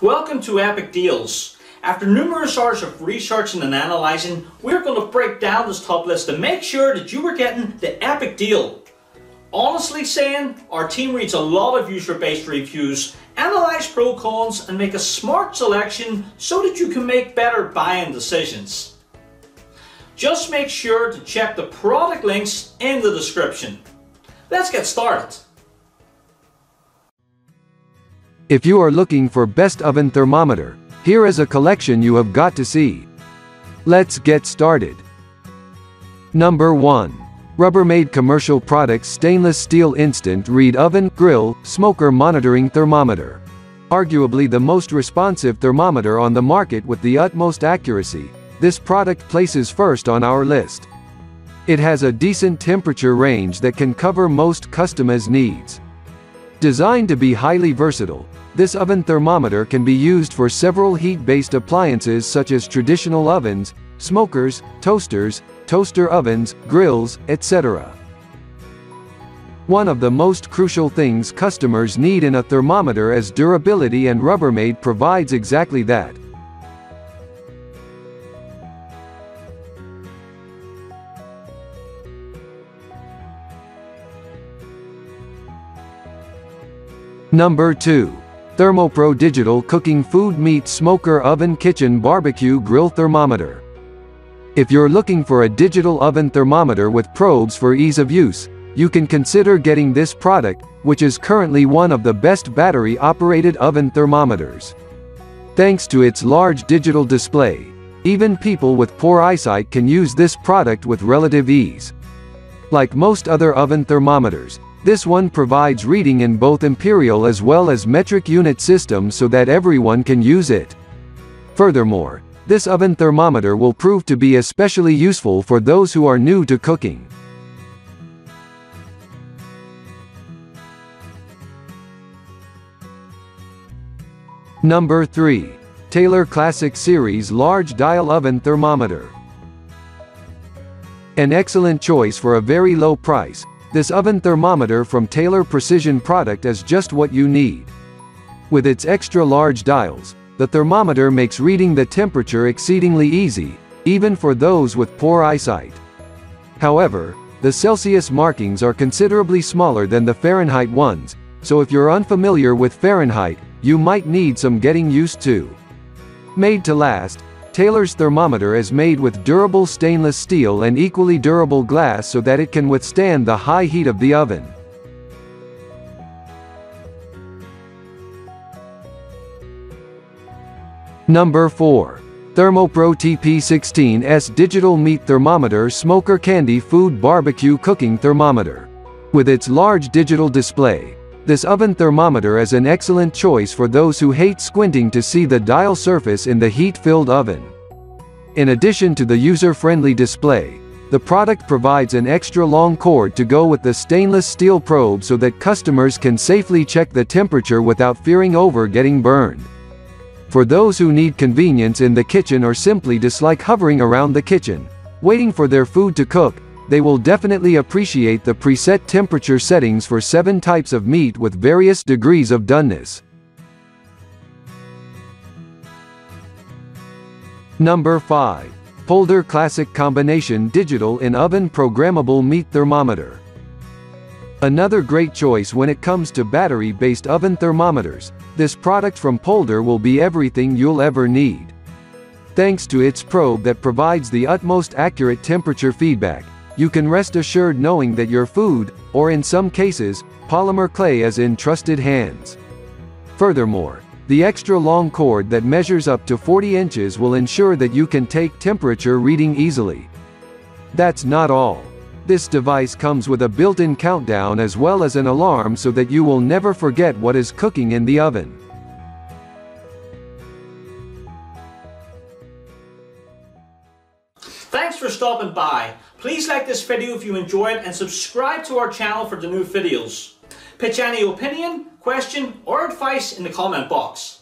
Welcome to Epic Deals. After numerous hours of researching and analyzing, we're going to break down this top list to make sure that you are getting the epic deal. Honestly saying, our team reads a lot of user-based reviews, analyze pro cons and make a smart selection so that you can make better buying decisions. Just make sure to check the product links in the description. Let's get started. If you are looking for best oven thermometer, here is a collection you have got to see. Let's get started. Number 1. Rubbermaid Commercial Products Stainless Steel Instant Read Oven, Grill, Smoker Monitoring Thermometer. Arguably the most responsive thermometer on the market with the utmost accuracy, this product places first on our list. It has a decent temperature range that can cover most customers' needs. Designed to be highly versatile, this oven thermometer can be used for several heat-based appliances such as traditional ovens, smokers, toasters, toaster ovens, grills, etc. One of the most crucial things customers need in a thermometer is durability, and Rubbermaid provides exactly that. Number 2. ThermoPro Digital Cooking Food Meat Smoker Oven Kitchen Barbecue Grill Thermometer. If you're looking for a digital oven thermometer with probes for ease of use, you can consider getting this product, which is currently one of the best battery-operated oven thermometers. Thanks to its large digital display, even people with poor eyesight can use this product with relative ease. Like most other oven thermometers, this one provides reading in both imperial as well as metric unit systems so that everyone can use it. Furthermore, this oven thermometer will prove to be especially useful for those who are new to cooking. Number 3. Taylor Classic Series Large Dial Oven Thermometer. An excellent choice for a very low price. This oven thermometer from Taylor Precision Product is just what you need. With its extra-large dials, the thermometer makes reading the temperature exceedingly easy, even for those with poor eyesight. However, the Celsius markings are considerably smaller than the Fahrenheit ones, so if you're unfamiliar with Fahrenheit, you might need some getting used to. Made to last, Taylor's thermometer is made with durable stainless steel and equally durable glass so that it can withstand the high heat of the oven. Number 4. ThermoPro TP-16S Digital Meat Thermometer Smoker Candy Food Barbecue Cooking Thermometer. With its large digital display, this oven thermometer is an excellent choice for those who hate squinting to see the dial surface in the heat-filled oven. In addition to the user-friendly display, the product provides an extra long cord to go with the stainless steel probe so that customers can safely check the temperature without fearing over getting burned. For those who need convenience in the kitchen or simply dislike hovering around the kitchen, waiting for their food to cook, they will definitely appreciate the preset temperature settings for 7 types of meat with various degrees of doneness. Number 5. Polder Classic Combination Digital in Oven Programmable Meat Thermometer. Another great choice when it comes to battery-based oven thermometers, this product from Polder will be everything you'll ever need. Thanks to its probe that provides the utmost accurate temperature feedback, you can rest assured knowing that your food, or in some cases, polymer clay, is in trusted hands. Furthermore, the extra long cord that measures up to 40 inches will ensure that you can take temperature reading easily. That's not all. This device comes with a built-in countdown as well as an alarm so that you will never forget what is cooking in the oven. Thanks for stopping by. Please like this video if you enjoyed and subscribe to our channel for the new videos. Pitch any opinion, question or advice in the comment box.